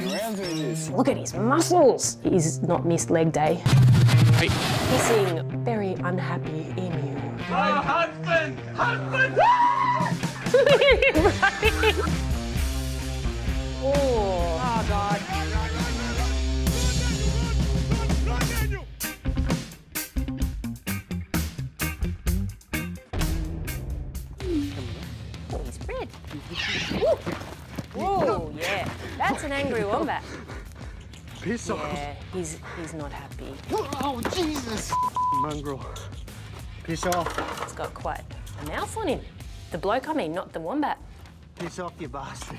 many rounds it is. Look at his muscles. He's not missed leg day. Hey. Hissing, very unhappy emu. My husband! Husband! Oh. Oh, God. Whoa, yeah. That's an angry wombat. Piss off. Yeah, he's not happy. Oh, Jesus. Mongrel. Piss off. It's got quite a mouth on him. The bloke, I mean, not the wombat. Piss off, you bastard.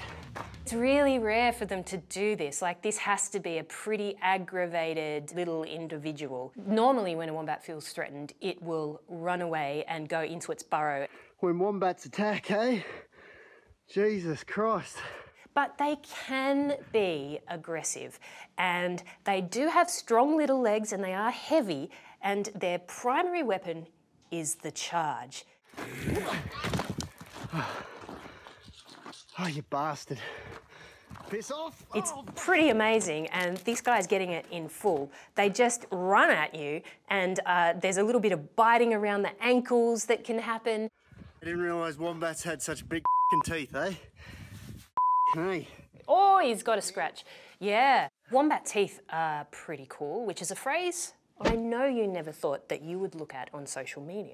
It's really rare for them to do this. Like, this has to be a pretty aggravated little individual. Normally, when a wombat feels threatened, it will run away and go into its burrow. When wombats attack, eh? Jesus Christ. But they can be aggressive, and they do have strong little legs, and they are heavy, and their primary weapon is the charge. Oh, you bastard. Piss off. It's pretty amazing, and this guy's getting it in full. They just run at you, and there's a little bit of biting around the ankles that can happen. I didn't realise wombats had such big teeth, eh? Hey. Oh, he's got a scratch. Yeah. Wombat teeth are pretty cool, which is a phrase I know you never thought that you would look at on social media.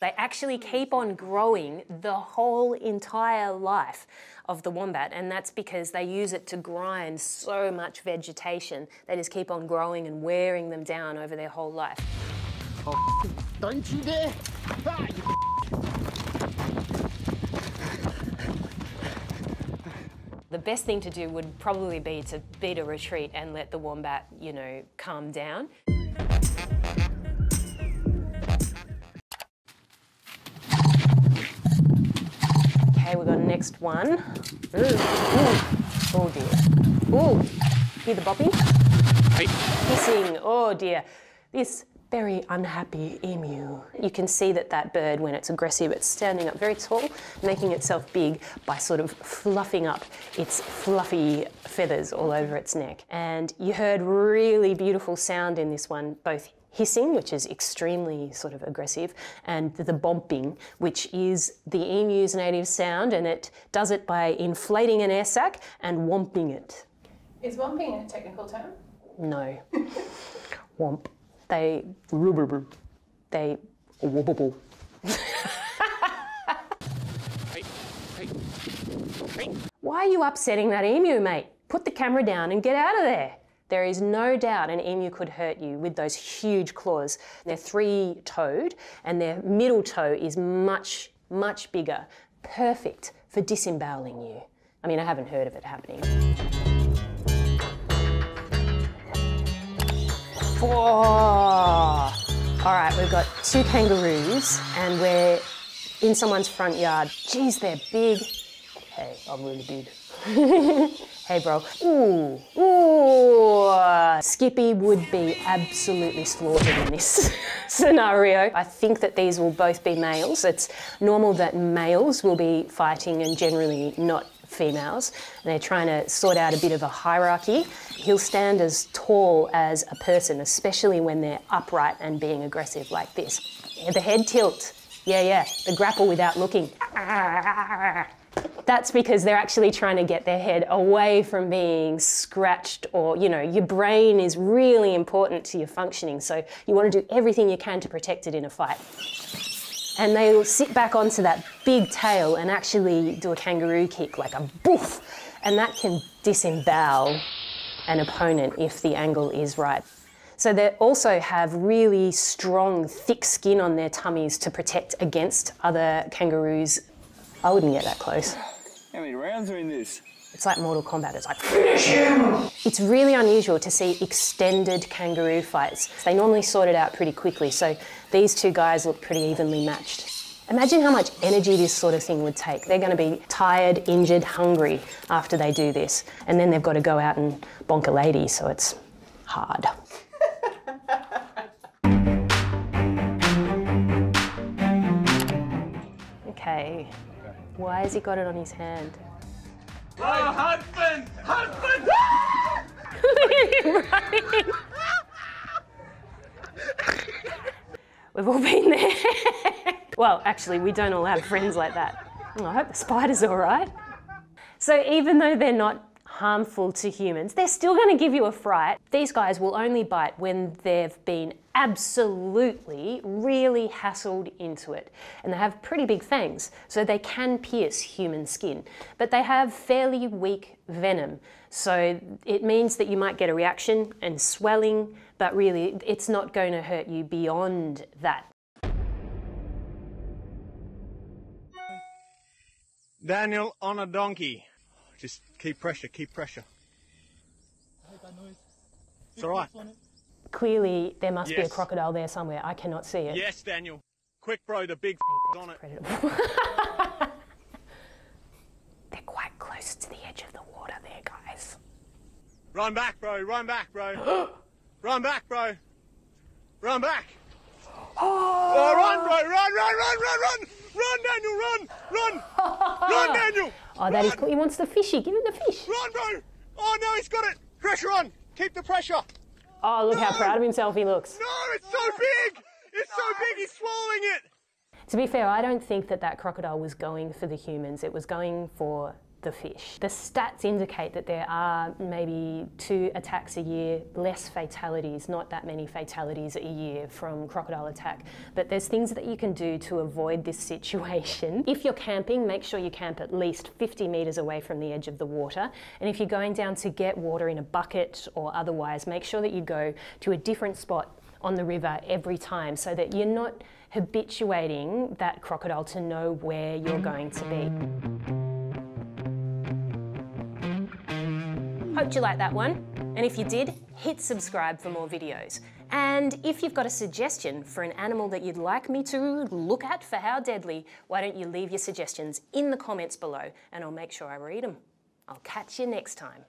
They actually keep on growing the whole entire life of the wombat, and that's because they use it to grind so much vegetation. They just keep on growing and wearing them down over their whole life. Oh, don't you dare! Ah, you the best thing to do would probably be to beat a retreat and let the wombat, you know, calm down. Okay, we've got the next one. Ooh, ooh. Oh dear. Ooh, hear the boppy? Hey. Hissing, oh dear. This very unhappy emu. You can see that that bird, when it's aggressive, it's standing up very tall, making itself big by sort of fluffing up its fluffy feathers all over its neck. And you heard really beautiful sound in this one, both hissing, which is extremely sort of aggressive, and the bomping, which is the emu's native sound, and it does it by inflating an air sac and womping it. Is womping a technical term? No. Womp. They wobble. Why are you upsetting that emu, mate? Put the camera down and get out of there. There is no doubt an emu could hurt you with those huge claws. They're three-toed, and their middle toe is much, much bigger. Perfect for disemboweling you. I mean, I haven't heard of it happening. Whoa. All right, we've got two kangaroos and we're in someone's front yard. Geez, they're big. Hey, I'm really big. Hey, bro. Ooh, ooh. Skippy would be absolutely slaughtered in this scenario. I think that these will both be males. It's normal that males will be fighting and generally not females, and they're trying to sort out a bit of a hierarchy. He'll stand as tall as a person, especially when they're upright and being aggressive like this. The head tilt, yeah, the grapple without looking. That's because they're actually trying to get their head away from being scratched or, you know, your brain is really important to your functioning, so you want to do everything you can to protect it in a fight. And they will sit back onto that big tail and actually do a kangaroo kick, like a boof, and that can disembowel an opponent if the angle is right. So they also have really strong, thick skin on their tummies to protect against other kangaroos. I wouldn't get that close. How many rounds are in this? It's like Mortal Kombat, it's like, finish him! It's really unusual to see extended kangaroo fights. They normally sort it out pretty quickly, so these two guys look pretty evenly matched. Imagine how much energy this sort of thing would take. They're gonna be tired, injured, hungry after they do this. And then they've got to go out and bonk a lady, so it's hard. Okay, why has he got it on his hand? My husband! Husband! We've all been there. Well, actually, we don't all have friends like that. I hope the spider's all right. So even though they're not harmful to humans, they're still going to give you a fright. These guys will only bite when they've been absolutely really hassled into it. And they have pretty big fangs, so they can pierce human skin. But they have fairly weak venom, so it means that you might get a reaction and swelling, but really it's not going to hurt you beyond that. Daniel on a donkey. Just keep pressure, keep pressure. I hate that noise. It's all right. Clearly, there must be a crocodile there somewhere. I cannot see it. Yes, Daniel. Quick, bro, the big on it. They're quite close to the edge of the water there, guys. Run back, bro. Run back, bro. Run back, bro. Run back. Oh. Oh, run, bro. Run, run, run, run, run. Run, Daniel, run. Run. Run, Daniel. Oh, that is cool. He wants the fishy. Give him the fish. Run, bro. Oh, no, he's got it. Pressure on. Keep the pressure. Oh, look how proud of himself he looks. No, it's so big. It's so big, he's swallowing it. To be fair, I don't think that that crocodile was going for the humans. It was going for the fish. The stats indicate that there are maybe 2 attacks a year, less fatalities, not that many fatalities a year from crocodile attack. But there's things that you can do to avoid this situation. If you're camping, make sure you camp at least 50 metres away from the edge of the water. And if you're going down to get water in a bucket or otherwise, make sure that you go to a different spot on the river every time so that you're not habituating that crocodile to know where you're going to be. Hope you liked that one, and if you did, hit subscribe for more videos. And if you've got a suggestion for an animal that you'd like me to look at for How Deadly, why don't you leave your suggestions in the comments below and I'll make sure I read them. I'll catch you next time.